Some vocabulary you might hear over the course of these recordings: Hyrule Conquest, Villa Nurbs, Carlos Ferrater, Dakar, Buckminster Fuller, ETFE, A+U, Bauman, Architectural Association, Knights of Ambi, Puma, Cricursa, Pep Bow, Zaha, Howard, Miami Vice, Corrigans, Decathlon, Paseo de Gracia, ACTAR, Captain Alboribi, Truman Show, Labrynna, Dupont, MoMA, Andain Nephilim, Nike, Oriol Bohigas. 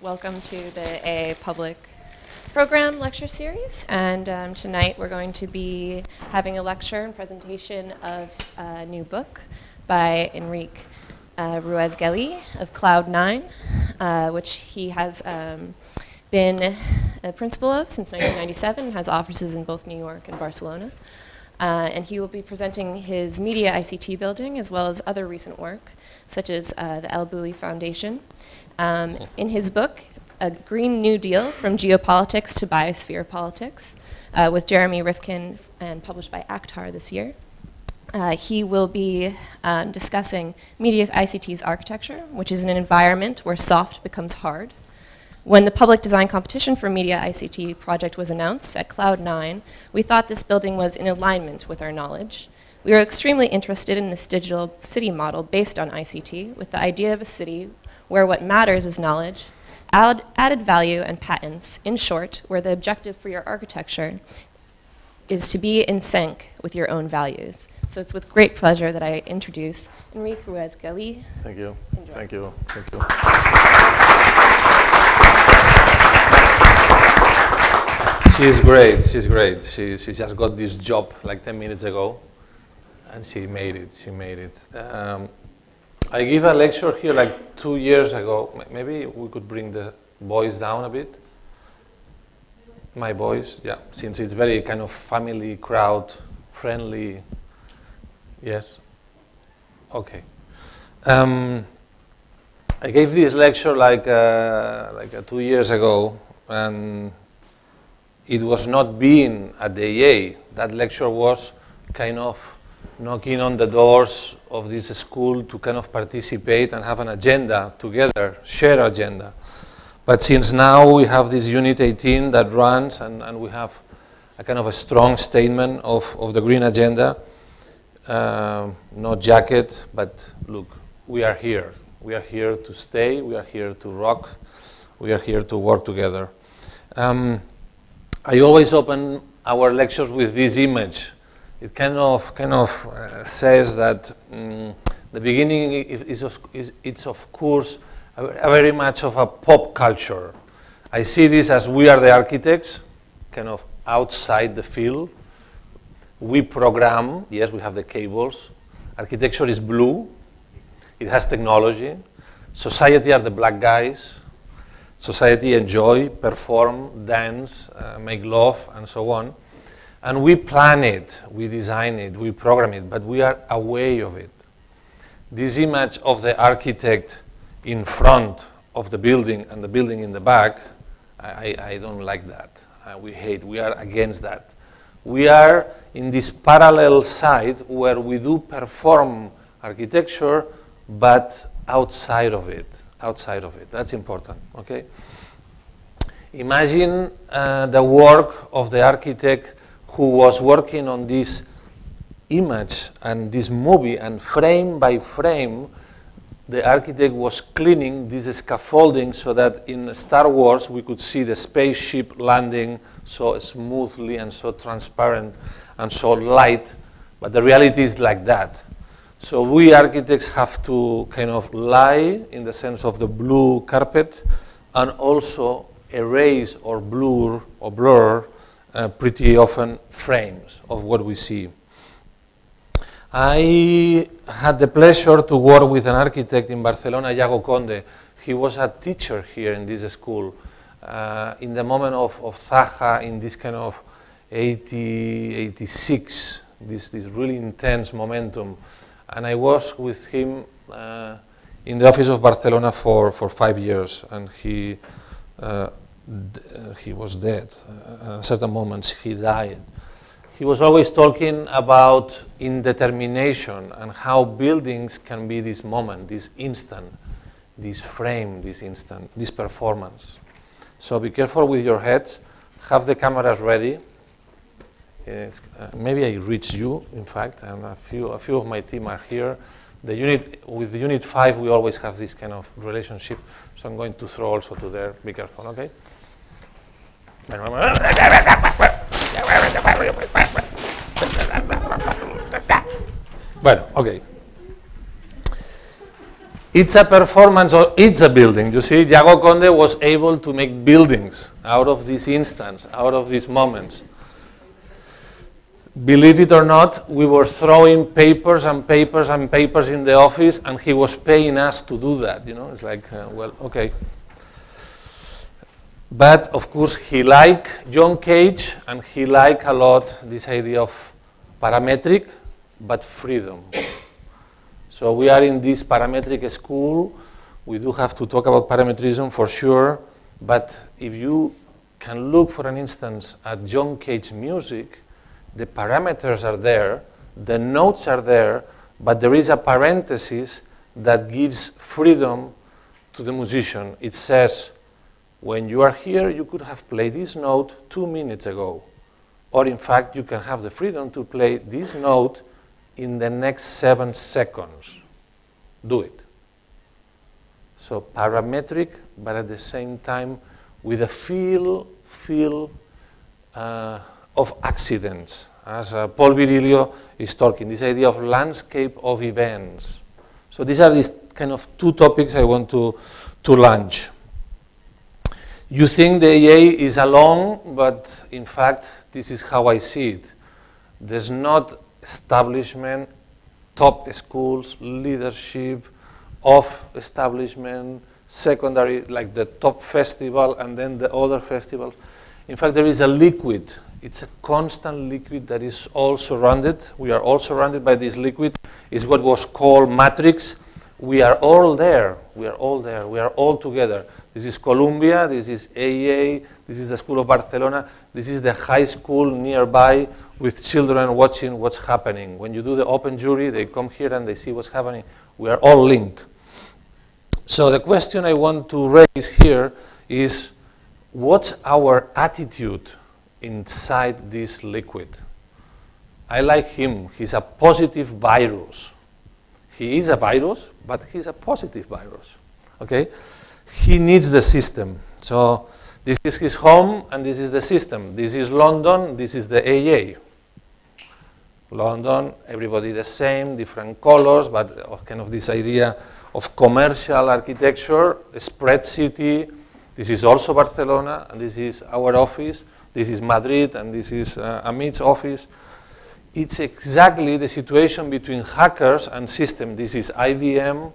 Welcome to the AA Public Program Lecture Series, and tonight we're going to be having a lecture and presentation of a new book by Enrique Ruiz-Geli of Cloud 9, which he has been a principal of since 1997, has offices in both New York and Barcelona, and he will be presenting his Media-ICT building as well as other recent work, such as the El Bulli Foundation. In his book, A Green New Deal from Geopolitics to Biosphere Politics, with Jeremy Rifkin and published by ACTAR this year, he will be discussing Media-ICT's architecture, which is an environment where soft becomes hard. When the public design competition for Media-ICT project was announced at Cloud 9, we thought this building was in alignment with our knowledge. We were extremely interested in this digital city model based on ICT, with the idea of a city where what matters is knowledge, added value, and patents. In short, where the objective for your architecture is to be in sync with your own values. So it's with great pleasure that I introduce Enrique Ruiz-Geli. Thank you. Enjoy. Thank you. Thank you. She's great. She's great. She just got this job like 10 minutes ago, and she made it. She made it. I gave a lecture here like 2 years ago. Maybe we could bring the voice down a bit. My voice, yeah, since it's very kind of family, crowd, friendly. Yes? Okay. I gave this lecture like 2 years ago, and it was not being at the AA. That lecture was kind of knocking on the doors of this school to kind of participate and have an agenda together, share agenda. But since now we have this Unit 18 that runs, and we have a kind of a strong statement of the green agenda, no jacket, but look, we are here. We are here to stay, we are here to rock, we are here to work together. I always open our lectures with this image. It kind of says that the beginning is, of course, very much of a pop culture. I see this as we are the architects, kind of outside the field. We program, yes, we have the cables. Architecture is blue. It has technology. Society are the black guys. Society enjoy, perform, dance, make love, and so on. And we plan it, we design it, we program it, but we are aware of it. This image of the architect in front of the building and the building in the back, I don't like that. We hate, we are against that. We are in this parallel side where we do perform architecture, but outside of it, That's important, okay? Imagine the work of the architect who was working on this image and this movie, and frame by frame, the architect was cleaning this scaffolding so that in Star Wars we could see the spaceship landing so smoothly and so transparent and so light, but the reality is like that. So we architects have to kind of lie in the sense of the blue carpet, and also erase or blur pretty often frames of what we see. I had the pleasure to work with an architect in Barcelona, Iago Conde. He was a teacher here in this school in the moment of Zaha, in this kind of 86, this really intense momentum. And I was with him in the office of Barcelona for 5 years, and he was dead. At certain moments he died. He was always talking about indetermination and how buildings can be this moment, this instant, this frame, this instant, this performance. So be careful with your heads. Have the cameras ready. Maybe I reach you, in fact, and a few of my team are here. The unit, with Unit 5 we always have this kind of relationship, so I'm going to throw also to there. Be careful, okay? Bueno, okay. It's a performance, or it's a building. You see, Iago Conde was able to make buildings out of this instance, out of these moments. Believe it or not, we were throwing papers and papers and papers in the office, and he was paying us to do that, you know. It's like, well, okay. But, of course, he liked John Cage, and he liked a lot this idea of parametric, but freedom. So we are in this parametric school. We do have to talk about parametrism for sure, but if you can look for an instance at John Cage's music, the parameters are there, the notes are there, but there is a parenthesis that gives freedom to the musician. It says, when you are here, you could have played this note 2 minutes ago, or in fact, you can have the freedom to play this note in the next 7 seconds. Do it. So parametric, but at the same time with a feel of accidents. As Paul Virilio is talking, this idea of landscape of events. So these are these kind of two topics I want to launch. You think the EA is alone, but in fact, this is how I see it. There's not establishment, top schools, leadership of establishment, secondary, like the top festival and then the other festivals. In fact, there is a liquid. It's a constant liquid that is all surrounded. We are all surrounded by this liquid. It's what was called matrix. We are all there. We are all there. We are all together. This is Colombia. This is AA. This is the School of Barcelona. This is the high school nearby, with children watching what's happening. When you do the open jury, they come here and they see what's happening. We are all linked. So the question I want to raise here is, what's our attitude inside this liquid? I like him. He's a positive virus. He is a virus, but he's a positive virus. Okay? He needs the system. So this is his home, and this is the system. This is London. This is the AA. London, everybody the same, different colors, but kind of this idea of commercial architecture, spread city. This is also Barcelona, and this is our office. This is Madrid, and this is Amit's office. It's exactly the situation between hackers and system. This is IBM,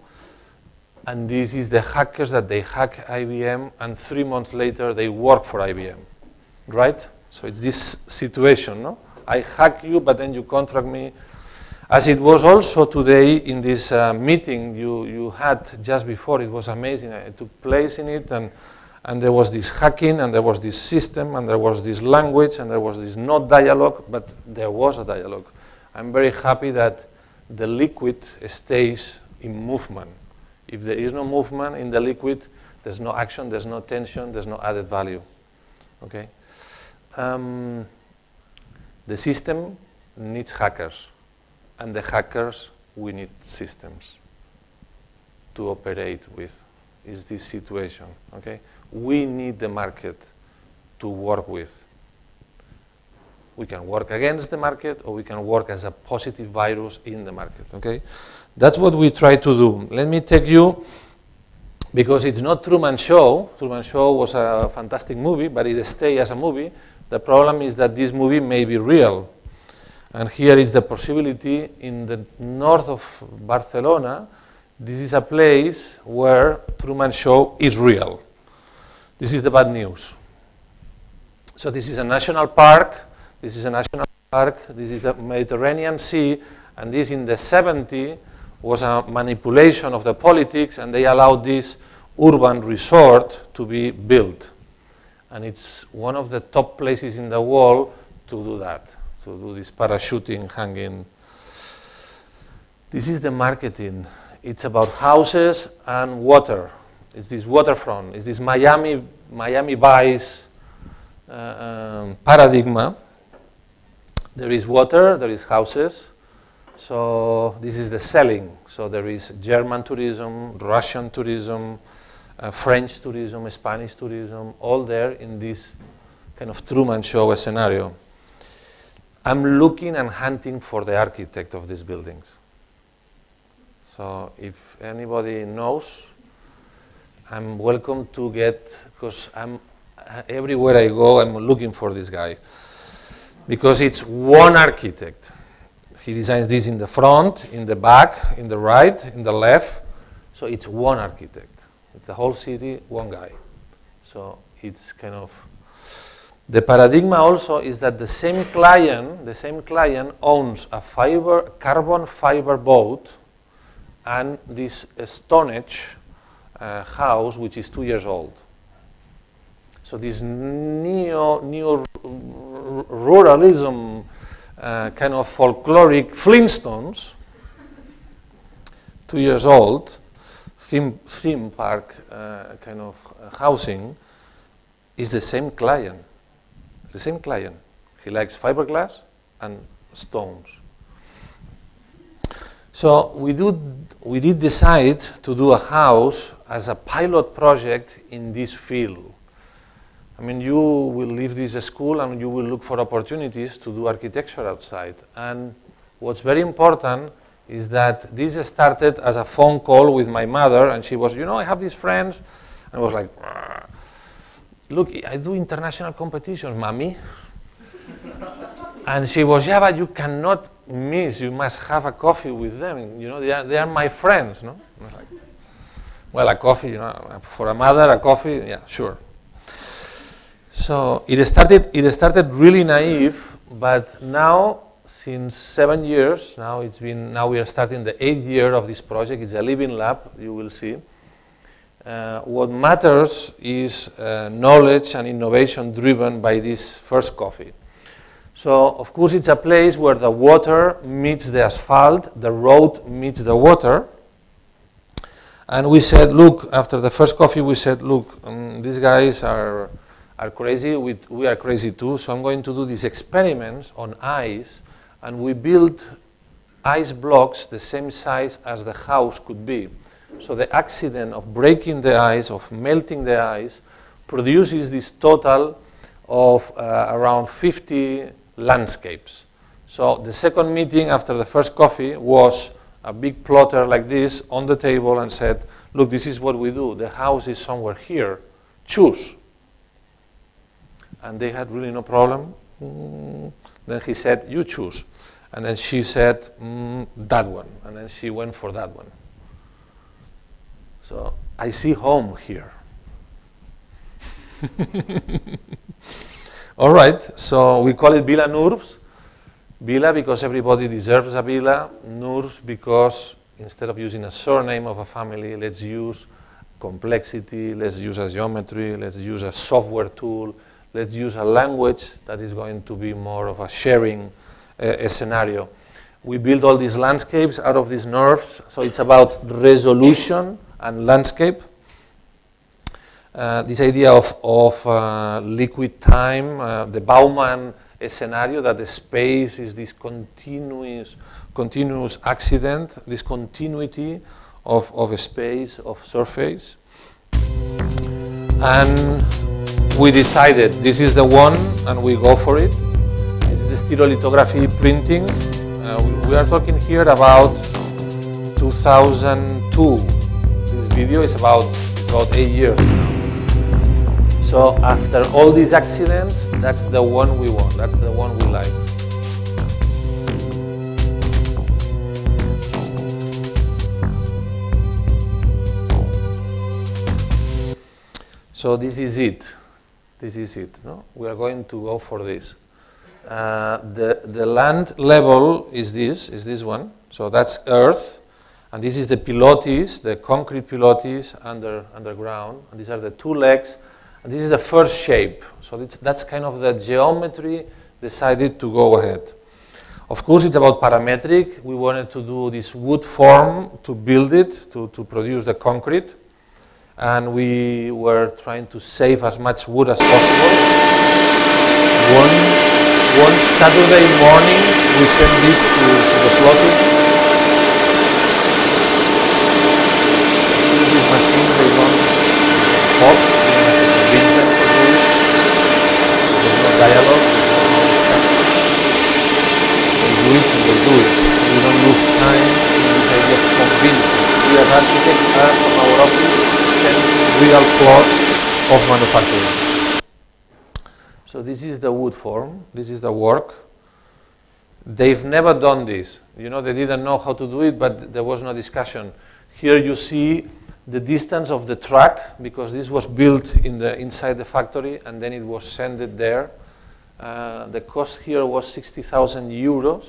and this is the hackers that they hack IBM, and 3 months later, they work for IBM, right? So it's this situation, no? I hack you, but then you contract me. As it was also today in this meeting you had just before, it was amazing. I took place in it, and there was this hacking, and there was this system, and there was this language, and there was this not dialogue, but there was a dialogue. I'm very happy that the liquid stays in movement. If there is no movement in the liquid, there's no action, there's no tension, there's no added value. Okay? The system needs hackers, and the hackers, we need systems to operate with. Is this situation, okay? We need the market to work with. We can work against the market, or we can work as a positive virus in the market, okay? That's what we try to do. Let me take you, because it's not Truman Show. Truman Show was a fantastic movie, but it stays as a movie. The problem is that this movie may be real. And here is the possibility in the north of Barcelona. This is a place where Truman Show is real. This is the bad news. So this is a national park, this is a national park, this is the Mediterranean Sea, and this in the 70s was a manipulation of the politics, and they allowed this urban resort to be built. And it's one of the top places in the world to do that, to do this parachuting, hanging. This is the marketing. It's about houses and water. It's this waterfront. It's this Miami Vice paradigm. There is water, there is houses. So this is the selling. So there is German tourism, Russian tourism, French tourism, Spanish tourism, all there in this kind of Truman Show scenario. I'm looking and hunting for the architect of these buildings. So if anybody knows, I'm welcome to get, because I'm everywhere I go, I'm looking for this guy. Because it's one architect. He designs this in the front, in the back, in the right, in the left. So it's one architect. It's the whole city, one guy. So it's kind of... The paradigm also is that the same client owns a fiber, carbon fiber boat and this Stonehenge house, which is 2 years old. So this neo-ruralism kind of folkloric Flintstones, 2 years old, theme park kind of housing, is the same client. The same client. He likes fiberglass and stones. So we did decide to do a house as a pilot project in this field. I mean, you will leave this school and you will look for opportunities to do architecture outside. And what's very important is that this started as a phone call with my mother, and she was, you know, I have these friends, and I was like, "Argh. Look, I do international competitions, mommy." And she was, yeah, but you cannot miss. You must have a coffee with them. You know, they are my friends, no? I was like, well, a coffee, you know, for a mother, a coffee, yeah, sure. So it started really naive, but now, since 7 years, now we are starting the 8th year of this project. It's a living lab, you will see. What matters is knowledge and innovation driven by this first coffee. So, of course, it's a place where the water meets the asphalt, the road meets the water. And we said, look, after the first coffee, we said, look, these guys are crazy, we are crazy too, so I'm going to do these experiments on ice, and we built ice blocks the same size as the house could be. So the accident of breaking the ice, of melting the ice, produces this total of around 50 landscapes. So the second meeting after the first coffee was a big plotter like this on the table and said, look, this is what we do. The house is somewhere here. Choose. And they had really no problem. Then he said, you choose. And then she said, that one. And then she went for that one. So I see home here. All right, so we call it Villa Nurbs. Villa because everybody deserves a villa. Nurbs because instead of using a surname of a family, let's use complexity, let's use a geometry, let's use a software tool, let's use a language that is going to be more of a sharing scenario. We build all these landscapes out of these nerves, so it's about resolution and landscape. This idea of liquid time, the Bauman scenario that the space is this continuous accident, this continuity of a space, of surface. And we decided this is the one and we go for it. This is the stereolithography printing. We are talking here about 2002. This video is about 8 years now. So after all these accidents, that's the one we want, that's the one we like. So this is it, no? We are going to go for this. The land level is this one, so that's earth, and this is the pilotes, the concrete pilotes underground, and these are the two legs, and this is the first shape, so that's kind of the geometry decided to go ahead. Of course it's about parametric, we wanted to do this wood form to build it, to produce the concrete, and we were trying to save as much wood as possible. One Saturday morning, we sent this to the plotting. These machines, they don't talk. You have to convince them to do it. There's no dialogue, there's no discussion. They do it and they do it. We don't lose time in this idea of convince. real plots of manufacturing. So this is the wood form. This is the work. They've never done this. You know, they didn't know how to do it, but there was no discussion. Here you see the distance of the track, because this was built in the, inside the factory, and then it was sent there. The cost here was 60,000 euros.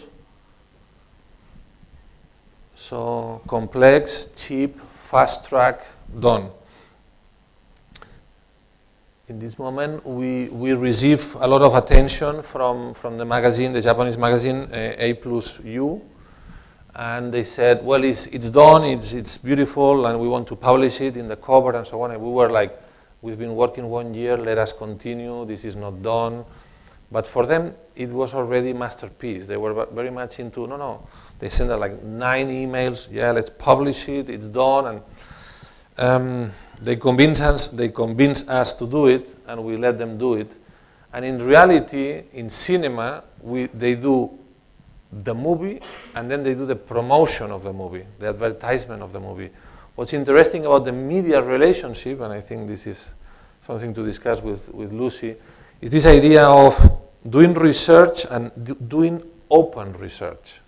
So complex, cheap, fast track, done. In this moment, we receive a lot of attention from the magazine, the Japanese magazine, A+U. And they said, well, it's done, it's beautiful, and we want to publish it in the cover and so on. And we were like, we've been working 1 year, let us continue, this is not done. But for them, it was already a masterpiece. They were very much into, no, no. They sent out like 9 emails, yeah, let's publish it, it's done. And they convinced us to do it, and we let them do it. And in reality, in cinema, they do the movie, and then they do the promotion of the movie, the advertisement of the movie. What's interesting about the media relationship, and I think this is something to discuss with Lucy, is this idea of doing research and doing open research.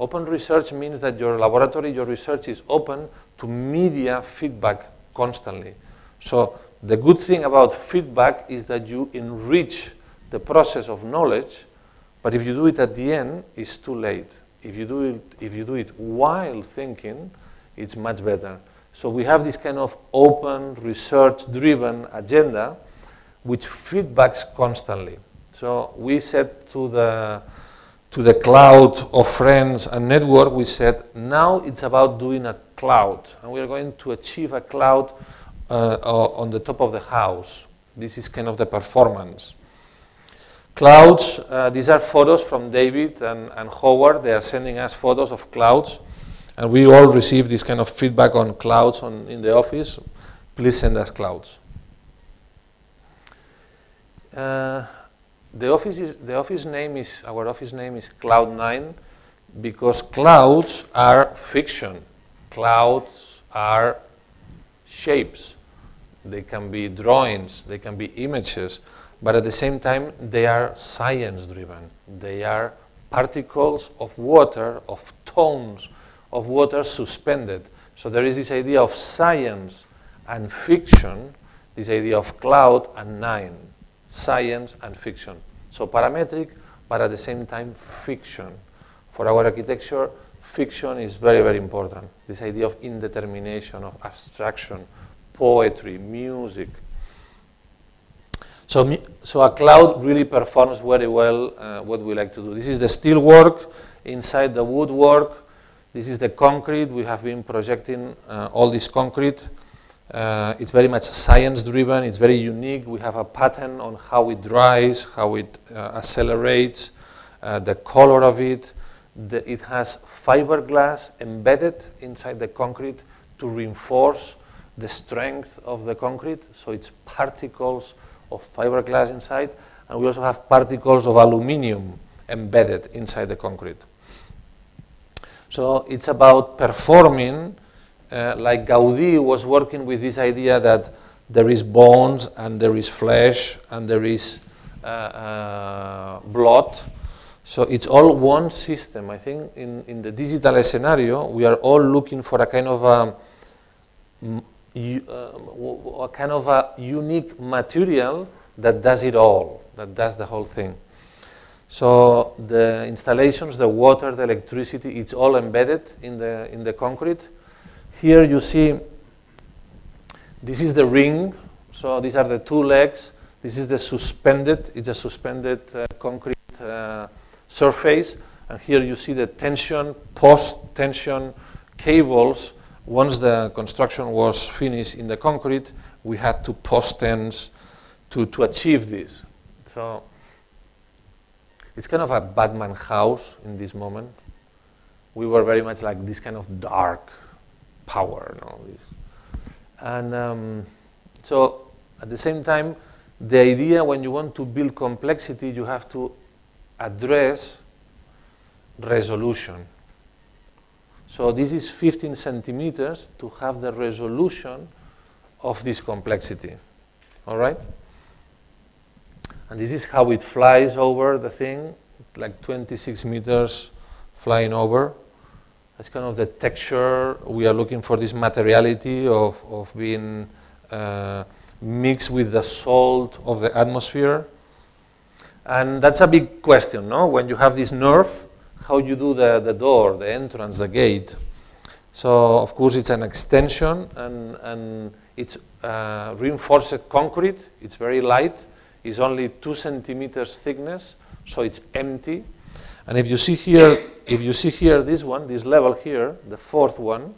Open research means that your laboratory, your research is open to media feedback constantly. So the good thing about feedback is that you enrich the process of knowledge. But if you do it at the end, it's too late. If you do it while thinking, it's much better. So we have this kind of open, research-driven agenda, which feedbacks constantly. So we said to the cloud of friends and network, we said, now it's about doing a cloud. And we are going to achieve a cloud on the top of the house. This is kind of the performance. Clouds, these are photos from David and Howard. They are sending us photos of clouds. And we all receive this kind of feedback on clouds in the office. Please send us clouds. Our office name is Cloud 9, because clouds are fiction. Clouds are shapes. They can be drawings, they can be images. But at the same time, they are science-driven. They are particles of water, of tones of water suspended. So there is this idea of science and fiction, this idea of cloud and nine, science and fiction. So parametric, but at the same time, fiction. For our architecture, fiction is very, very important. This idea of indetermination, of abstraction, poetry, music. So a cloud really performs very well what we like to do. This is the steel work inside the woodwork. This is the concrete. We have been projecting all this concrete. It's very much science-driven. It's very unique. We have a pattern on how it dries, how it accelerates, the color of it. It has fiberglass embedded inside the concrete to reinforce the strength of the concrete. So it's particles of fiberglass inside, and we also have particles of aluminium embedded inside the concrete. So it's about performing, like Gaudi was working with this idea that there is bones and there is flesh and there is blood. So it's all one system. I think in the digital scenario, we are all looking for a kind of a unique material that does it all, that does the whole thing. So the installations, the water, the electricity, it's all embedded in the concrete. Here you see, this is the ring. So these are the two legs. This is the suspended, it's a suspended concrete surface. And here you see the tension, post-tension cables. Once the construction was finished in the concrete, we had to post-tense to achieve this. So it's kind of a Batman house in this moment. We were very much like this kind of dark power and all this. And so at the same time, the idea when you want to build complexity, you have to address resolution. So this is 15 centimeters to have the resolution of this complexity, all right? And this is how it flies over the thing, like 26 meters flying over. That's kind of the texture we are looking for, this materiality of being mixed with the salt of the atmosphere. And that's a big question, no? When you have this nerve, how you do the door, the entrance, the gate. So, of course, it's an extension, and it's reinforced concrete. It's very light. It's only 2 centimeters thickness, so it's empty. And if you see here this one, this level here, the fourth one,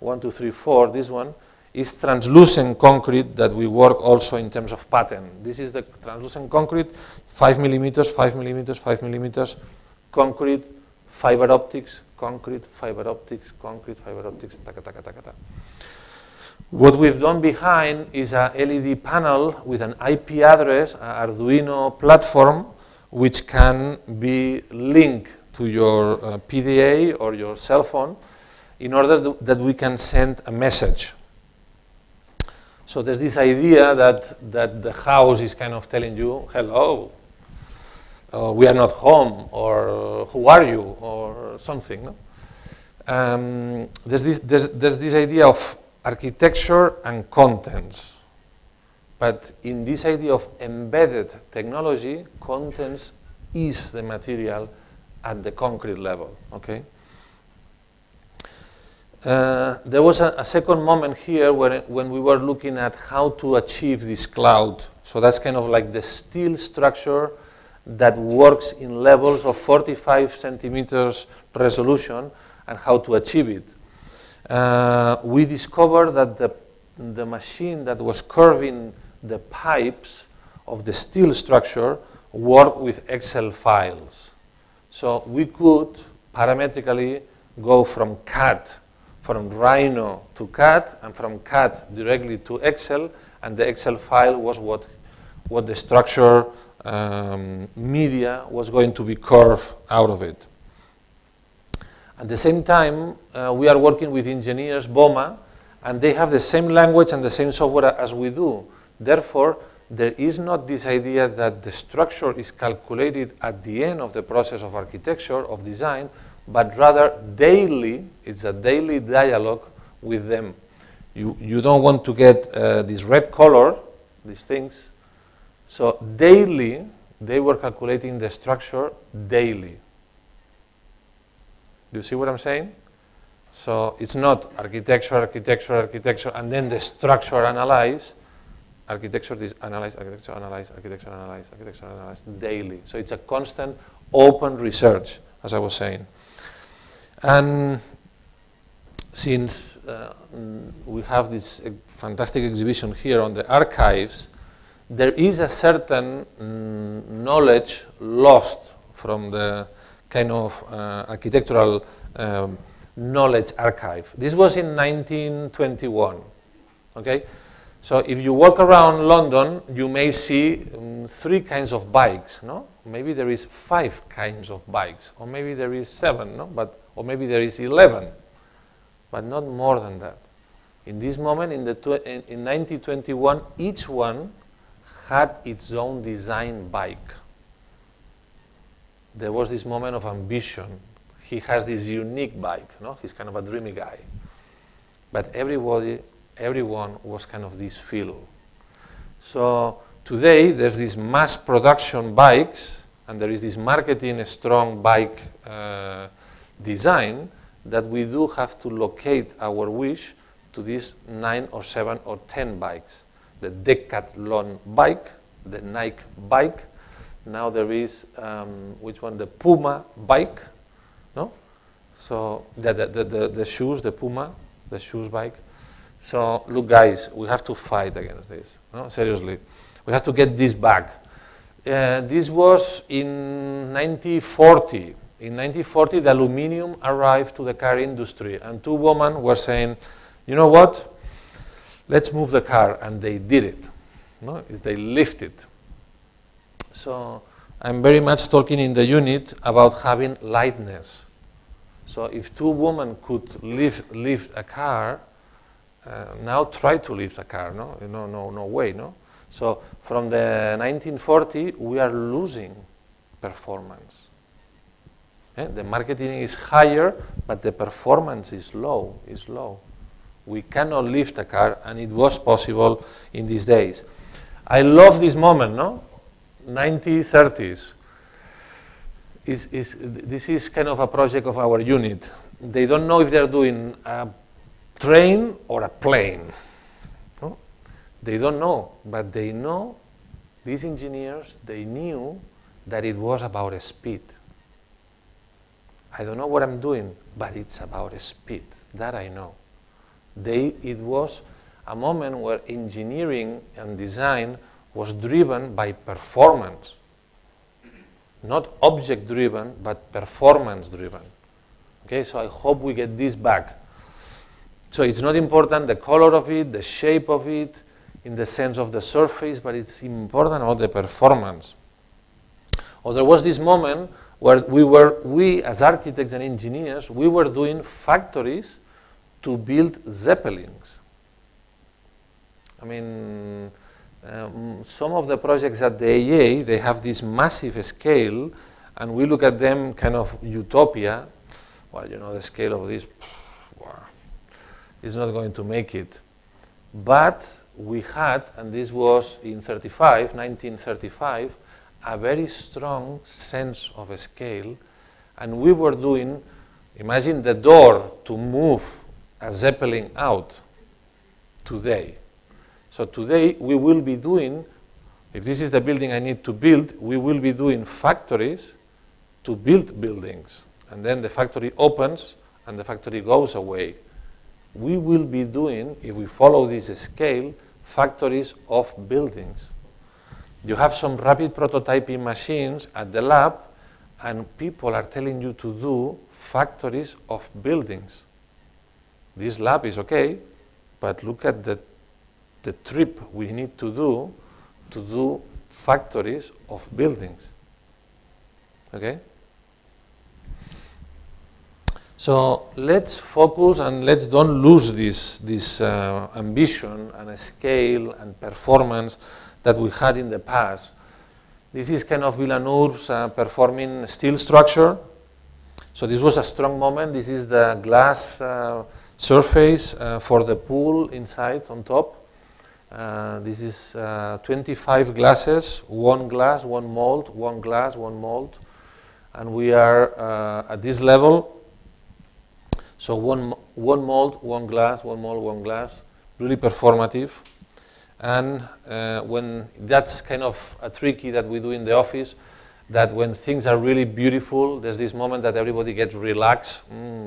1, 2, 3, 4, this one, is translucent concrete that we work also in terms of pattern. This is the translucent concrete, 5 millimeters, 5 millimeters, 5 millimeters, concrete, fiber optics, concrete, fiber optics, concrete, fiber optics, taka, taka, taka, taka. What we've done behind is a LED panel with an IP address, an Arduino platform, which can be linked to your PDA or your cell phone in order that we can send a message. So there's this idea that the house is kind of telling you, hello, we are not home, or who are you, or something. No? There's this idea of architecture and contents. But in this idea of embedded technology, contents is the material at the concrete level, okay? There was a second moment here when we were looking at how to achieve this cloud. So that's kind of like the steel structure that works in levels of 45 centimeters resolution and how to achieve it. We discovered that the machine that was curving the pipes of the steel structure worked with Excel files. So we could parametrically go from CAD, from Rhino to CAD, and from CAD directly to Excel, and the Excel file was what the structure media was going to be curved out of it. At the same time, we are working with engineers, BOMA, and they have the same language and the same software as we do. Therefore, there is not this idea that the structure is calculated at the end of the process of architecture, of design, but rather daily. It's a daily dialogue with them. You don't want to get this red color, these things. So daily, they were calculating the structure daily. Do you see what I'm saying? So it's not architecture, architecture, architecture, and then the structure analyze. Architecture is analyze, architecture analyze, architecture analyze, architecture analyze daily. So it's a constant open research, as I was saying. And since we have this fantastic exhibition here on the archives, there is a certain knowledge lost from the kind of architectural knowledge archive. This was in 1921, okay? So if you walk around London, you may see 3 kinds of bikes, no? Maybe there is 5 kinds of bikes, or maybe there is 7, no? Or maybe there is 11, but not more than that. In this moment, in 1921, each one had its own design bike. There was this moment of ambition. He has this unique bike, no? He's kind of a dreamy guy. But everyone was kind of this feel. So today there's this mass production bikes, and there is this marketing strong bike design that we do have to locate our wish to these 9 or 7 or 10 bikes. The Decathlon bike, the Nike bike. Now there is, which one, the Puma bike, no? So the shoes, the Puma, the shoes bike. So look guys, we have to fight against this, no? Seriously. We have to get this back. This was in 1940. In 1940, the aluminum arrived to the car industry, and 2 women were saying, you know what? Let's move the car, and they did it, no? They lifted. So I'm very much talking in the unit about having lightness. So if 2 women could lift a car, now try to leave Dakar, no? No way, no? So from the 1940, we are losing performance. Yeah? The marketing is higher, but the performance is low, We cannot leave Dakar, and it was possible in these days. I love this moment, no? 1930s. This is kind of a project of our unit. They don't know if they're doing a train or a plane. No? They don't know, but they know, these engineers, they knew that it was about speed. I don't know what I'm doing, but it's about speed, that I know. It was a moment where engineering and design was driven by performance. Not object-driven, but performance-driven. Okay, so I hope we get this back. So it's not important the color of it, the shape of it, in the sense of the surface, but it's important about the performance. Or there was this moment where we as architects and engineers, we were doing factories to build zeppelins. I mean, some of the projects at the AA, they have this massive scale, and we look at them kind of utopia. Well, you know, the scale of this is not going to make it. But we had, and this was in 1935, a very strong sense of scale, and we were doing, imagine the door to move a zeppelin out today. So today we will be doing, if this is the building I need to build, we will be doing factories to build buildings. And then the factory opens and the factory goes away. We will be doing, if we follow this scale, factories of buildings. You have some rapid prototyping machines at the lab and people are telling you to do factories of buildings. This lab is okay, but look at the trip we need to do factories of buildings, okay? So let's focus and let's don't lose this ambition and a scale and performance that we had in the past. This is kind of Villa Nurbs performing steel structure. So this was a strong moment. This is the glass surface for the pool inside on top. This is 25 glasses, one glass, one mold, one glass, one mold. And we are at this level. So one mold, one glass, one mold, one glass, really performative. And when that's kind of a tricky that we do in the office, that when things are really beautiful, there's this moment that everybody gets relaxed.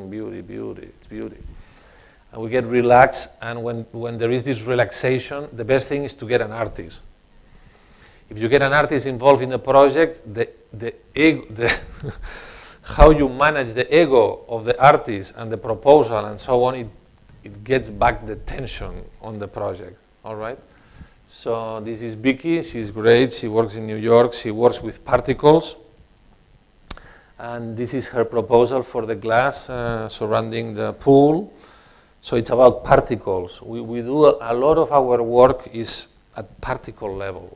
Beauty, beauty, it's beauty. And we get relaxed, and when there is this relaxation, the best thing is to get an artist. If you get an artist involved in the project, how you manage the ego of the artist and the proposal and so on, it gets back the tension on the project, all right? So this is Vicky, she's great, she works in New York, she works with particles. And this is her proposal for the glass surrounding the pool. So it's about particles. We do a lot of our work is at particle level.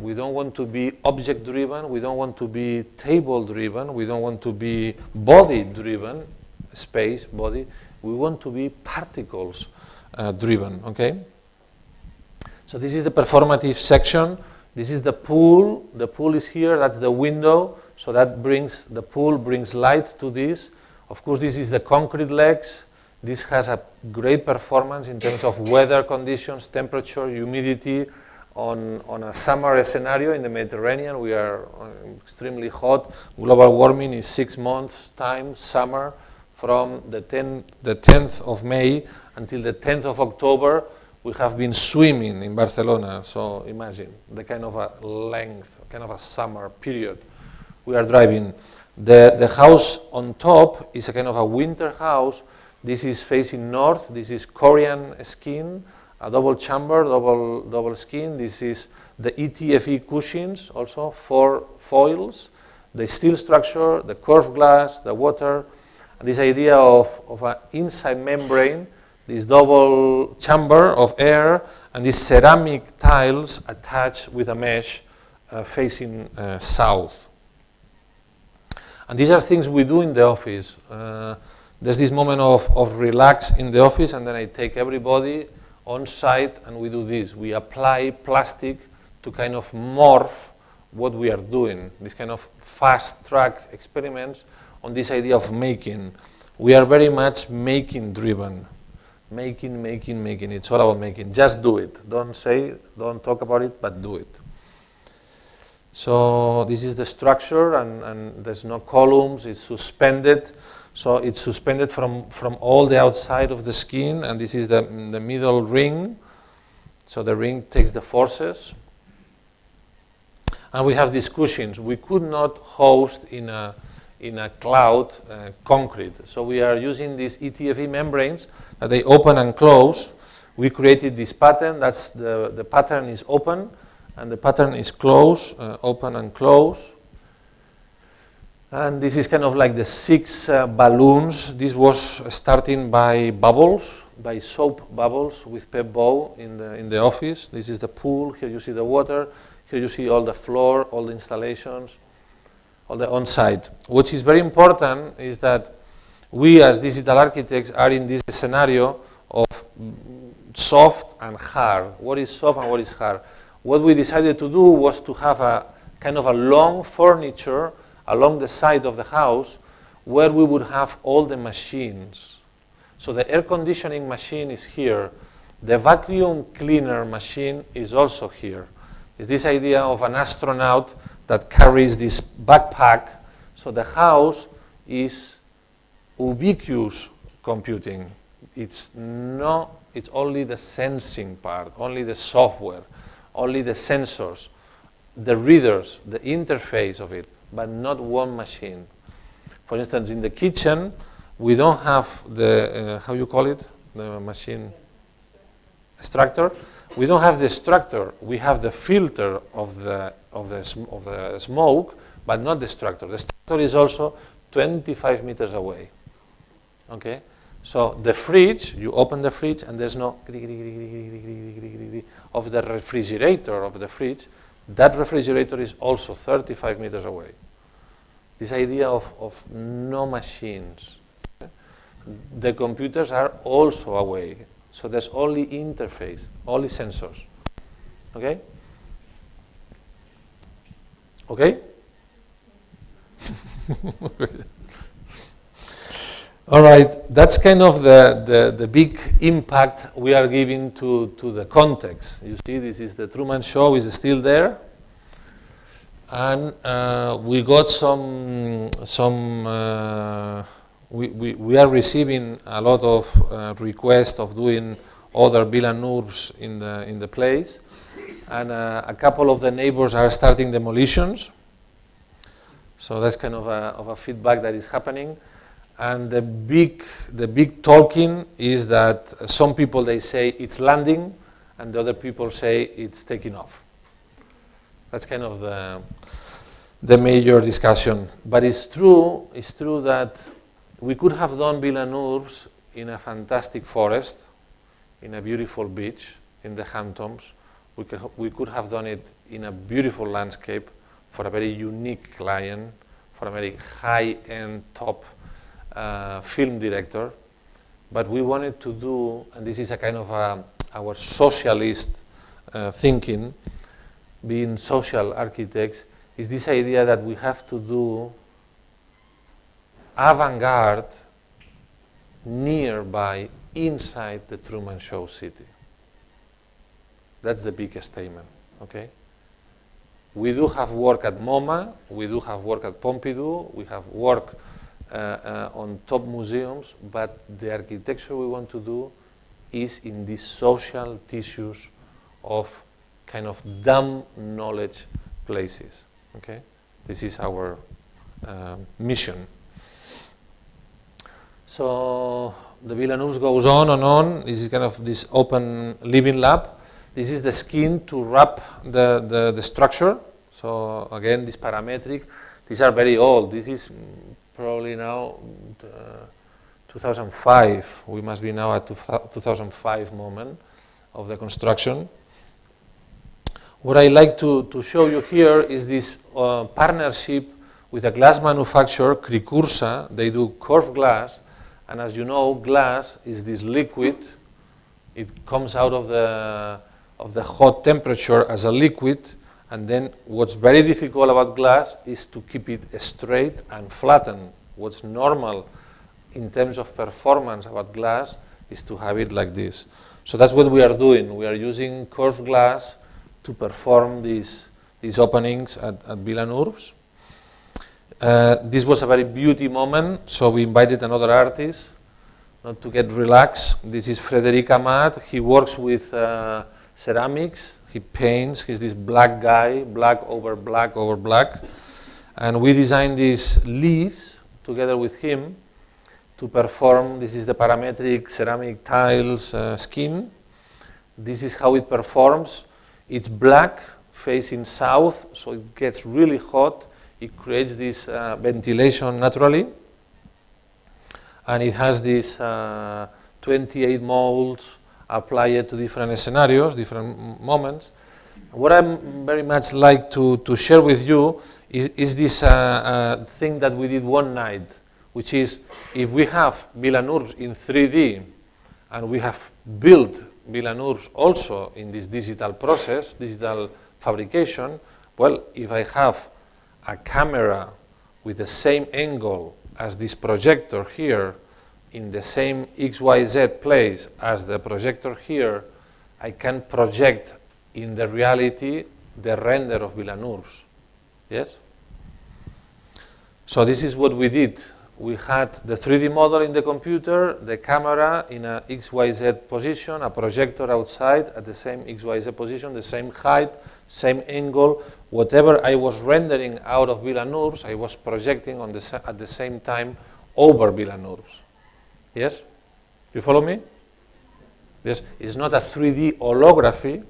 We don't want to be object driven, we don't want to be table driven, we don't want to be body driven, space, body. We want to be particles driven, okay? So this is the performative section. This is the pool is here, that's the window. So that brings, the pool brings light to this. Of course, this is the concrete legs. This has a great performance in terms of weather conditions, temperature, humidity. On a summer scenario in the Mediterranean, we are extremely hot. Global warming is 6 months time, summer, from the 10th of May until the 10th of October. We have been swimming in Barcelona, so imagine the kind of a length, kind of a summer period we are driving. The house on top is a kind of a winter house. This is facing north. This is Korean skin, a double chamber, double skin. This is the ETFE cushions, also 4 foils, the steel structure, the curved glass, the water, and this idea of an inside membrane. this double chamber of air, and these ceramic tiles attached with a mesh facing south. And these are things we do in the office. There's this moment of relax in the office, and then I take everybody on site and we do this. We apply plastic to kind of morph what we are doing, this kind of fast track experiments on this idea of making. We are very much making driven. Making, making, making. It's all about making. Just do it. Don't say, don't talk about it, but do it. So this is the structure, and there's no columns. It's suspended. So it's suspended from all the outside of the skin, and this is the middle ring. So the ring takes the forces. And we have these cushions. We could not host in a cloud concrete. So we are using these ETFE membranes that they open and close. We created this pattern. That's the pattern is open, and the pattern is close, open and close. And this is kind of like the 6 balloons. This was starting by bubbles, by soap bubbles with Pep Bow in the office. This is the pool. Here you see the water. Here you see all the floor, all the installations, all the on-site. What is very important is that we as digital architects are in this scenario of soft and hard. What is soft and what is hard? What we decided to do was to have a kind of a long furniture along the side of the house where we would have all the machines. So the air conditioning machine is here. The vacuum cleaner machine is also here. It's this idea of an astronaut that carries this backpack. So the house is ubiquitous computing. It's only the sensing part, only the software, only the sensors, the readers, the interface of it, but not one machine. For instance, in the kitchen, we don't have the, how you call it, the machine extractor. We don't have the extractor. We have the filter of the smoke, but not the extractor. The extractor is also 25 meters away. Okay, so the fridge. You open the fridge, and there's no of the refrigerator of the fridge. That refrigerator is also 35 meters away. This idea of no machines. Okay? The computers are also away. So there's only interface, only sensors. Okay? Okay? All right, that's kind of the big impact we are giving to the context. You see, this is the Truman Show, is still there. And we got we are receiving a lot of requests of doing other Villa Nurbs in the place, and a couple of the neighbors are starting demolitions. So that's kind of a feedback that is happening, and the big talking is that some people they say it's landing, and the other people say it's taking off. That's kind of the major discussion. But it's true that we could have done Villa Nurbs in a fantastic forest, in a beautiful beach, in the Hamptons. We could have done it in a beautiful landscape for a very unique client, for a very high-end top film director. But we wanted to do, and this is a kind of our socialist thinking, being social architects, is this idea that we have to do avant-garde nearby, inside the Truman Show city. That's the big statement, okay? We do have work at MoMA, we do have work at Pompidou, we have work on top museums, but the architecture we want to do is in these social tissues of kind of dumb knowledge places, okay? This is our mission. So the Villa Nurbs goes on and on. This is kind of this open living lab. This is the skin to wrap the structure. So again, this parametric. These are very old. This is probably now 2005, we must be now at 2005 moment of the construction. What I like to show you here is this partnership with a glass manufacturer, Cricursa. They do curved glass, and as you know, glass is this liquid. It comes out of the hot temperature as a liquid, and then what's very difficult about glass is to keep it straight and flattened. What's normal in terms of performance about glass is to have it like this. So that's what we are doing. We are using curved glass to perform these openings at Villa Nurbs. This was a very beauty moment, so we invited another artist, not to get relaxed. This is Frederic Amat. He works with ceramics. He paints. He's this black guy, black over black over black. And we designed these leaves together with him to perform. This is the parametric ceramic tiles scheme. This is how it performs. It's black, facing south, so it gets really hot. It creates this ventilation naturally. And it has these 28 molds applied to different scenarios, different moments. What I'm very much like to share with you is this thing that we did one night, which is if we have Villa Nurbs in 3D and we have built Villa Nurbs also in this digital process, digital fabrication, well, if I have a camera with the same angle as this projector here, in the same XYZ place as the projector here, I can project in the reality the render of Villa Nurbs. Yes? So this is what we did. We had the 3D model in the computer, the camera in a XYZ position, a projector outside at the same XYZ position, the same height, same angle. Whatever I was rendering out of Villa Nurbs, I was projecting on the at the same time over Villa Nurbs. Yes? You follow me? Yes. It's not a 3D holography,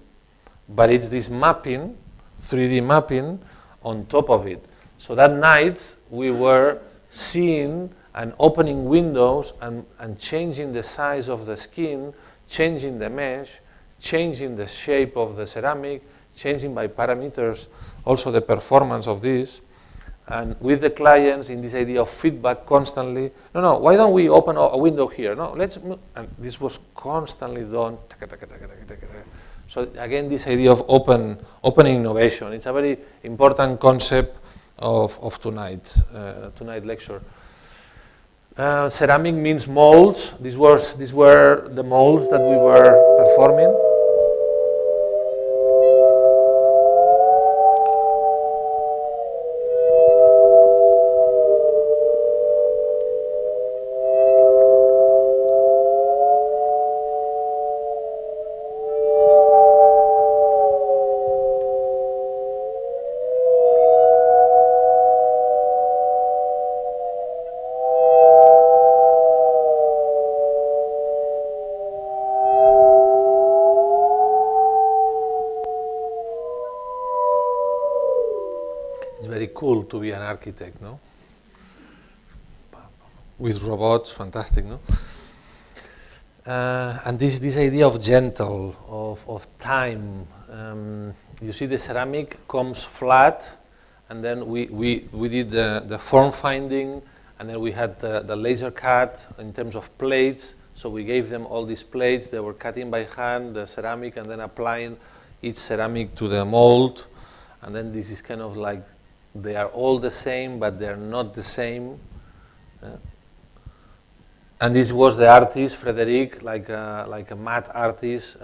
but it's this mapping, 3D mapping on top of it. So that night we were seeing and opening windows and changing the size of the skin, changing the mesh, changing the shape of the ceramic, changing by parameters also the performance of this, and with the clients in this idea of feedback constantly. No, why don't we open a window here? No, let's move. And this was constantly done. So again, this idea of open innovation. It's a very important concept of tonight lecture. Ceramic means molds. These were the molds that we were performing. To be an architect, no? With robots, fantastic, no? And this idea of gentle, of time. You see the ceramic comes flat, and then we did the form finding, and then we had the laser cut in terms of plates. So we gave them all these plates. They were cutting by hand the ceramic and then applying each ceramic to the mold. And then this is kind of like, they are all the same, but they are not the same. And this was the artist, Frederic, like a mad artist,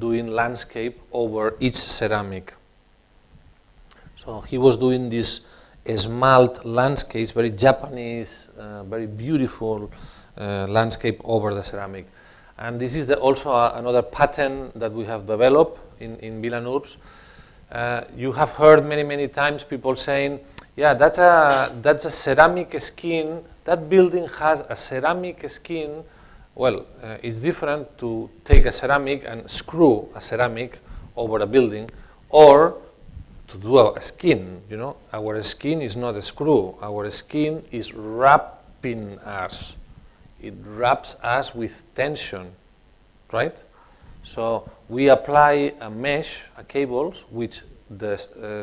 doing landscape over each ceramic. So he was doing these smalt landscapes, very Japanese, very beautiful landscape over the ceramic. And this is also another pattern that we have developed in Villa Nurbs. You have heard many times people saying, yeah, that's a ceramic skin, that building has a ceramic skin. Well, it's different to take a ceramic and screw a ceramic over a building, or to do a skin, you know. Our skin is not a screw, our skin is wrapping us. it wraps us with tension, right? So we apply a mesh, a cables, which the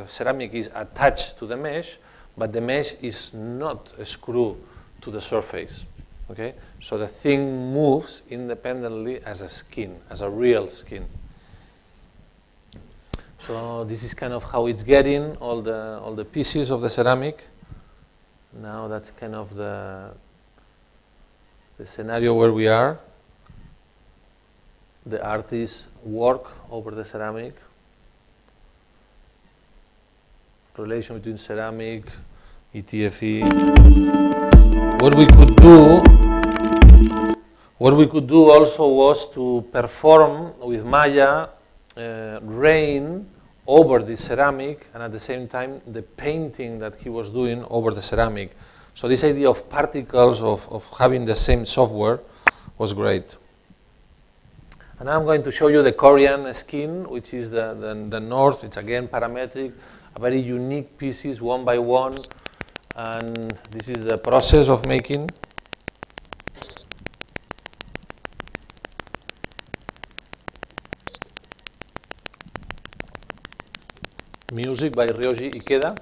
ceramic is attached to the mesh, but the mesh is not a screw to the surface, okay? So the thing moves independently as a skin, as a real skin. So this is kind of how it's getting, all the pieces of the ceramic. Now that's kind of the scenario where we are. The artists work over the ceramic. Relation between ceramic, ETFE. What we could do also was to perform with Maya rain over the ceramic, and at the same time the painting that he was doing over the ceramic. So this idea of particles, of having the same software, was great. And I'm going to show you the Korean skin, which is the north. It's again parametric, a very unique pieces, one by one. And this is the process of making. Music by Ryoji Ikeda.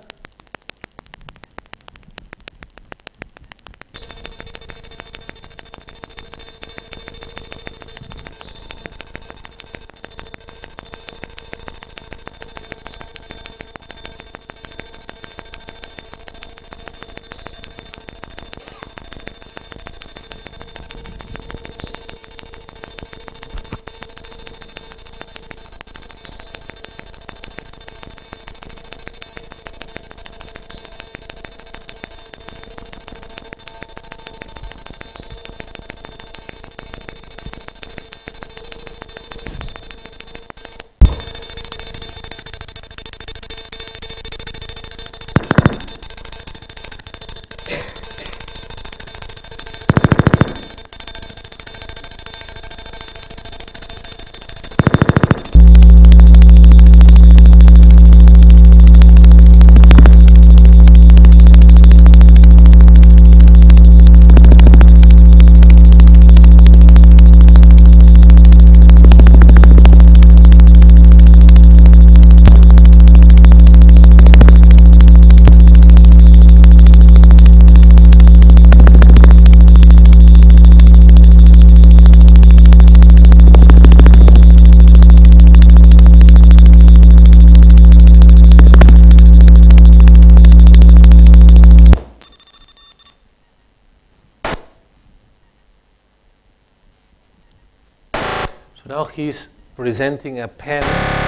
He's presenting a pen,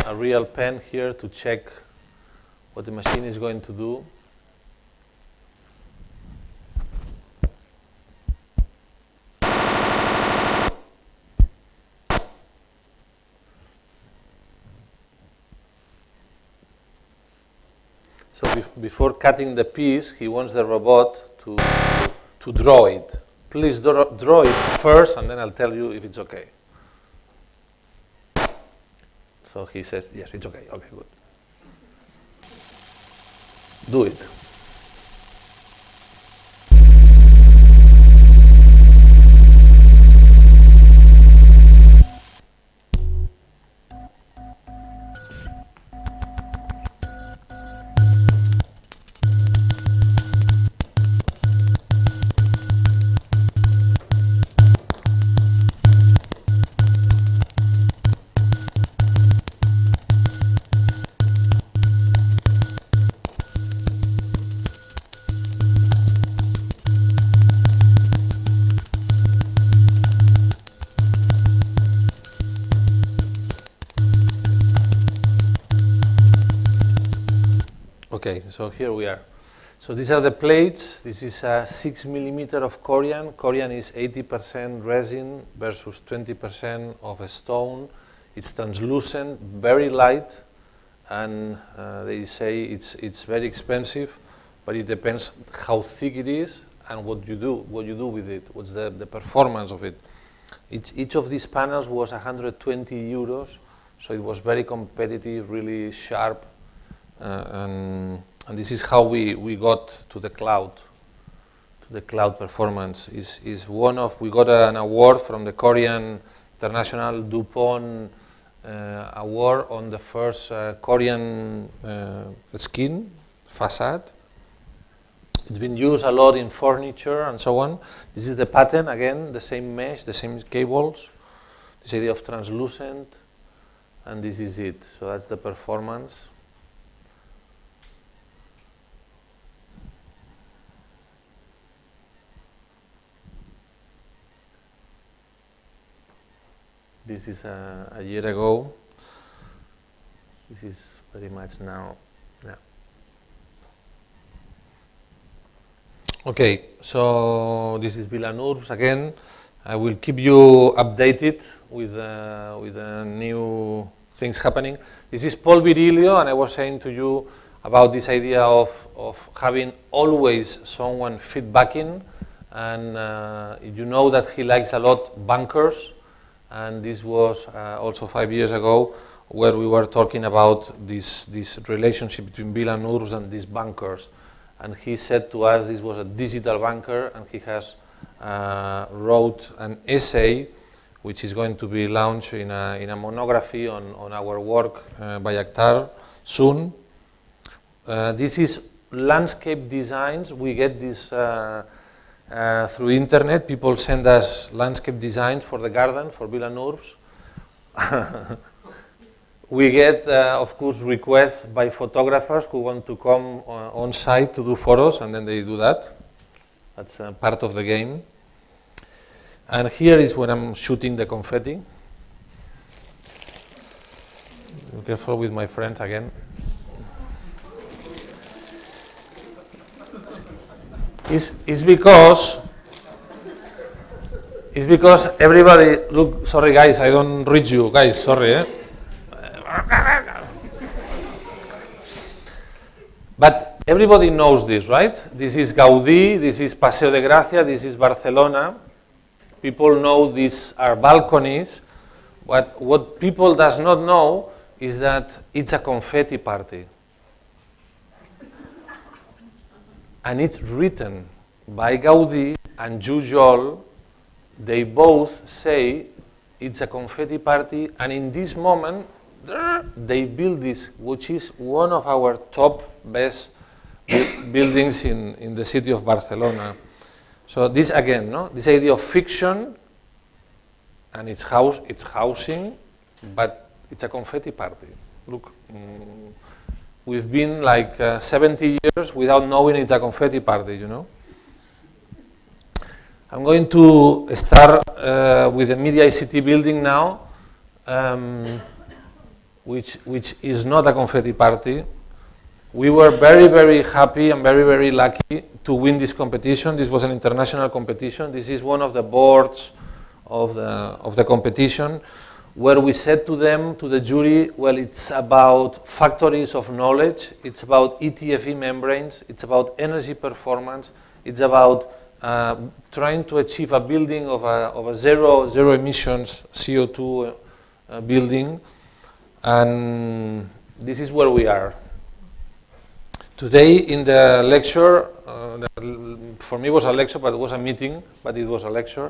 a real pen here, to check what the machine is going to do. So before cutting the piece, he wants the robot to draw it. Please draw it first, and then I'll tell you if it's okay. So he says, yes, it's okay, okay, good. Do it. So here we are. So these are the plates. This is a 6 millimeter of Korean. Korean is 80% resin versus 20% of a stone. It's translucent, very light, and they say it's very expensive, but it depends how thick it is and what you do with it. What's the performance of it? Each of these panels was 120 euros, so it was very competitive, really sharp, and this is how we got to the cloud, to the cloud performance is one of, we got an award from the Korean International DuPont award on the first Korean skin facade. It's been used a lot in furniture and so on. This is the pattern, again, the same mesh, the same cables, this idea of translucent, and this is it. So that's the performance. This is a year ago. This is pretty much now. Yeah. Okay, so this is Villa Nurbs again. I will keep you updated with the new things happening. This is Paul Virilio, and I was saying to you about this idea of having always someone feedbacking, and you know that he likes a lot bankers, and this was also 5 years ago where we were talking about this relationship between Villa Nurbs and these bankers, and he said to us this was a digital banker, and he has wrote an essay which is going to be launched in a monography on our work by ACTAR soon. This is landscape designs. We get this through internet. People send us landscape designs for the garden, for Villa Nurbs. We get, of course, requests by photographers who want to come on site to do photos, and then they do that. That's part of the game. And here is when I'm shooting the confetti. Be careful with my friends again. It's because everybody, look, sorry guys, I don't reach you, guys, sorry. But everybody knows this, right? This is Gaudi, this is Paseo de Gracia, this is Barcelona. People know these are balconies, but what people does not know is that it's a confetti party. And it's written by Gaudi and Jujol. They both say it's a confetti party, and in this moment, they build this, which is one of our top best buildings in the city of Barcelona. So this again, no? This idea of fiction, and it's housing, but it's a confetti party. Look, we've been like 70 years without knowing it's a confetti party, you know. I'm going to start with the Media-ICT building now, which is not a confetti party. We were very, very happy and very, very lucky to win this competition. This was an international competition. This is one of the boards of the competition, where we said to them, to the jury, well, it's about factories of knowledge, it's about ETFE membranes, it's about energy performance, it's about trying to achieve a building of a zero emissions CO2 building, and this is where we are. Today in the lecture, for me it was a lecture, but it was a meeting, but it was a lecture.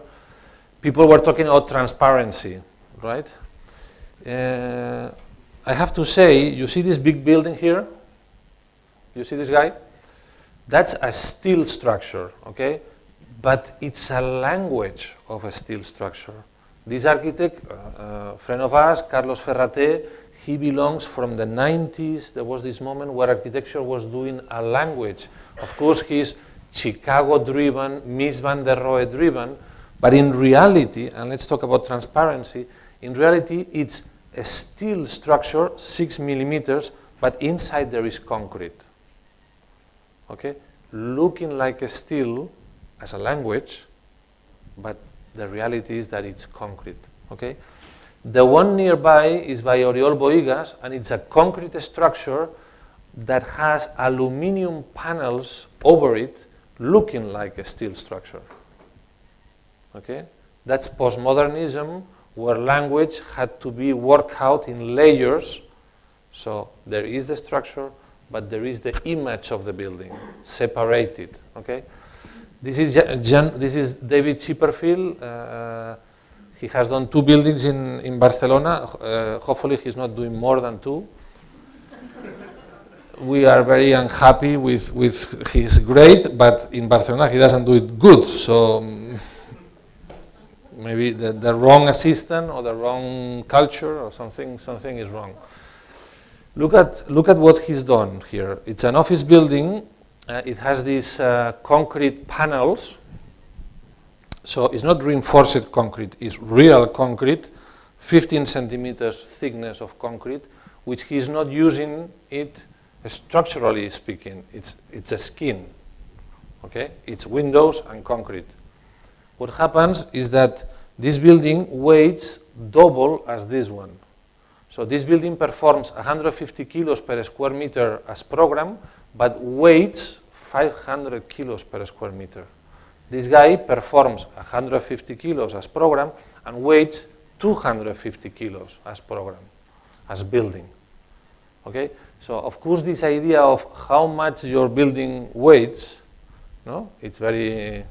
People were talking about transparency, right? I have to say, you see this big building here? You see this guy? That's a steel structure, okay? But it's a language of a steel structure. This architect, a friend of ours, Carlos Ferrater, he belongs from the 90s. There was this moment where architecture was doing a language. Of course, he's Chicago-driven, Mies van der Rohe-driven, but in reality, and let's talk about transparency, in reality, it's a steel structure, 6 millimeters, but inside there is concrete. Okay? Looking like a steel as a language, but the reality is that it's concrete. Okay? The one nearby is by Oriol Bohigas, and it's a concrete structure that has aluminum panels over it, looking like a steel structure. Okay? That's postmodernism, where language had to be worked out in layers. So there is the structure, but there is the image of the building, separated. Okay? This is David Chipperfield. He has done 2 buildings in Barcelona. Hopefully he's not doing more than 2. We are very unhappy with his grade, but in Barcelona he doesn't do it good. So maybe the wrong assistant or the wrong culture or something is wrong. Look at what he's done here. It's an office building. It has these concrete panels. So it's not reinforced concrete, it's real concrete, 15 centimeters thickness of concrete, which he's not using it structurally speaking. It's a skin, okay? It's windows and concrete. What happens is that this building weighs double as this one. So this building performs 150 kilos per square meter as program, but weighs 500 kilos per square meter. This guy performs 150 kilos as program and weighs 250 kilos as program, as building. Okay? So of course this idea of how much your building weighs, no? It's very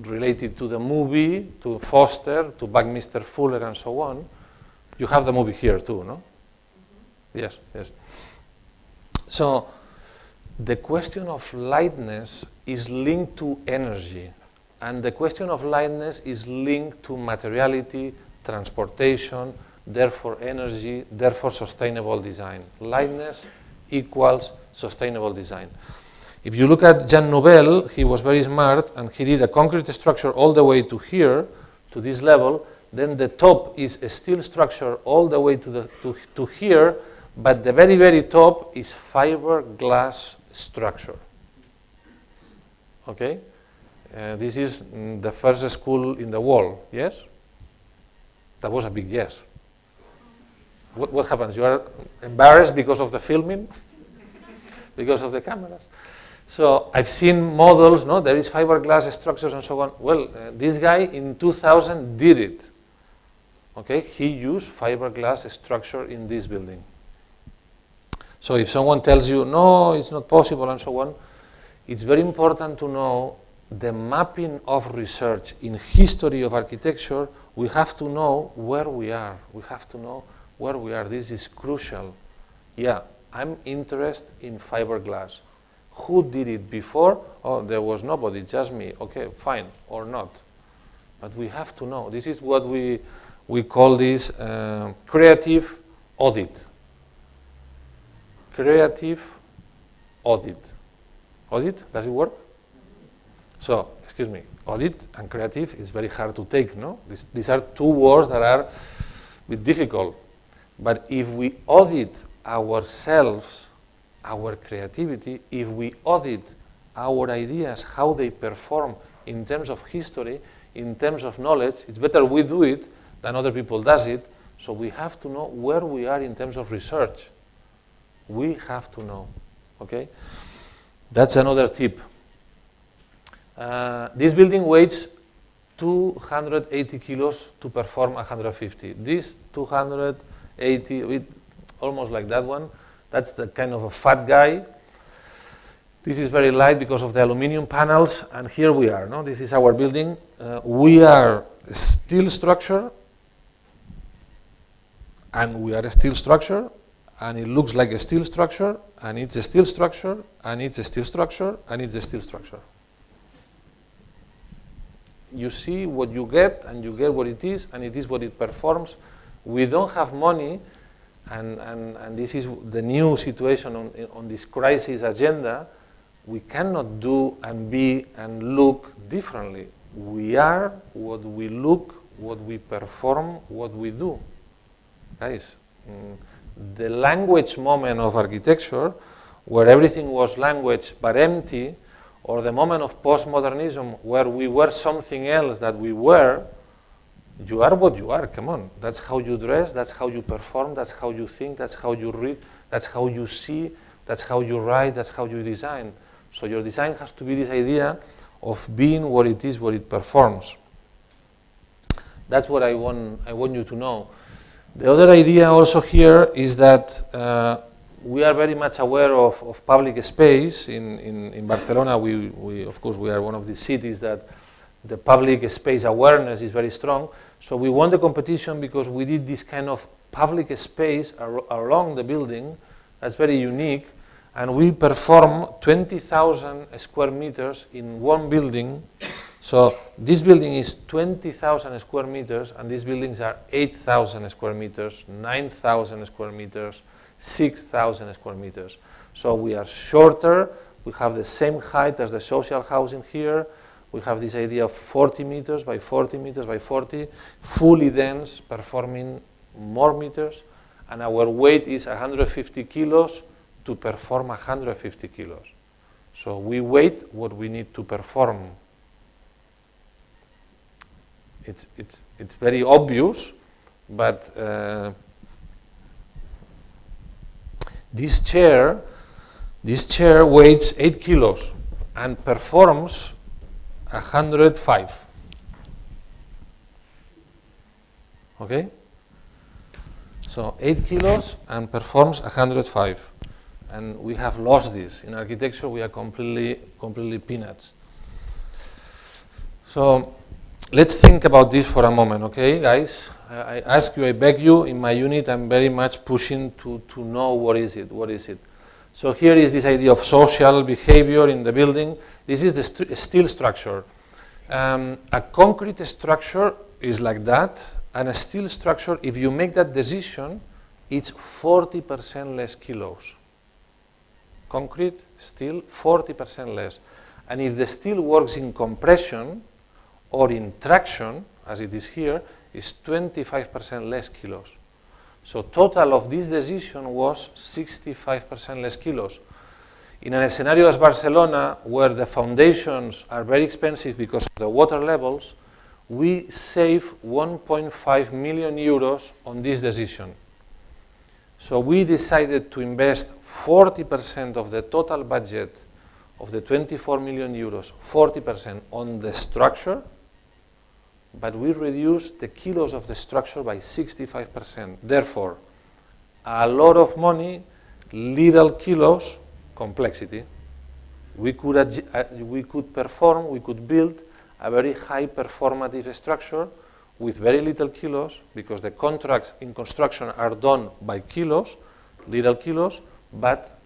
related to the movie, to Foster, to Buckminster Fuller and so on. You have the movie here too, no? Mm-hmm. Yes, yes. So the question of lightness is linked to energy, and the question of lightness is linked to materiality, transportation, therefore energy, therefore sustainable design. Lightness equals sustainable design. If you look at Jean Nouvel, he was very smart and he did a concrete structure all the way to here, to this level, then the top is a steel structure all the way to here, but the very, very top is fiberglass structure. Okay, this is the first school in the wall, yes? That was a big yes. What happens? You are embarrassed because of the filming? Because of the cameras? So I've seen models, no? There is fiberglass structures and so on. Well, this guy in 2000 did it. Okay, he used fiberglass structure in this building. So if someone tells you, no, it's not possible and so on, it's very important to know the mapping of research in history of architecture. We have to know where we are. We have to know where we are. This is crucial. Yeah, I'm interested in fiberglass. Who did it before? Oh, there was nobody, just me. Okay, fine, or not. But we have to know. This is what we call this creative audit. Creative audit. Audit, does it work? So, excuse me, audit and creative is very hard to take, no? These are two words that are a bit difficult. But if we audit ourselves, our creativity, if we audit our ideas, how they perform in terms of history, in terms of knowledge, it's better we do it than other people does it, so we have to know where we are in terms of research. We have to know, okay? That's another tip. This building weighs 280 kilos to perform 150. This 280, almost like that one. That's the kind of a fat guy. This is very light because of the aluminum panels. And here we are. No? This is our building. We are a steel structure. And we are a steel structure. And it looks like a steel structure. And it's a steel structure. And it's a steel structure. And it's a steel structure. You see what you get, and you get what it is, and it is what it performs. We don't have money, and this is the new situation on this crisis agenda. We cannot do and be and look differently. We are what we look, what we perform, what we do. Guys, the language moment of architecture, where everything was language but empty, or the moment of postmodernism where we were something else that we were, you are what you are, come on. That's how you dress, that's how you perform, that's how you think, that's how you read, that's how you see, that's how you write, that's how you design. So your design has to be this idea of being what it is, what it performs. That's what I want you to know. The other idea also here is that we are very much aware of public space. In Barcelona, we, of course, are one of the cities that the public space awareness is very strong. So we won the competition because we did this kind of public space along the building that's very unique. And we perform 20,000 square meters in one building. So this building is 20,000 square meters, and these buildings are 8,000 square meters, 9,000 square meters, 6,000 square meters. So we are shorter, we have the same height as the social housing here, we have this idea of 40 meters by 40 meters by 40, fully dense, performing more meters, and our weight is 150 kilos to perform 150 kilos. So we weight what we need to perform. It's very obvious, but this chair weighs 8 kilos and performs 105. Okay? So 8 kilos and performs 105. And we have lost this. In architecture, we are completely peanuts. So let's think about this for a moment, okay, guys? I ask you, I beg you, in my unit, I'm very much pushing to know what is it. So here is this idea of social behavior in the building. This is the steel structure. A concrete structure is like that, and a steel structure, if you make that decision, it's 40% less kilos. Concrete, steel, 40% less. And if the steel works in compression, or in traction, as it is here, is 25% less kilos. So total of this decision was 65% less kilos. In a scenario as Barcelona, where the foundations are very expensive because of the water levels, we save 1.5 million euros on this decision. So we decided to invest 40% of the total budget of the 24 million euros, 40% on the structure, but we reduced the kilos of the structure by 65%. Therefore, a lot of money, little kilos, complexity. We could build a very high performative structure with very little kilos, because the contracts in construction are done by kilos, little kilos, but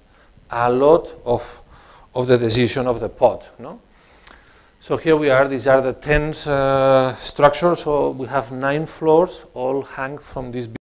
a lot of the decision of the pod. No? So here we are, these are the tents structure, so we have 9 floors, all hang from this building.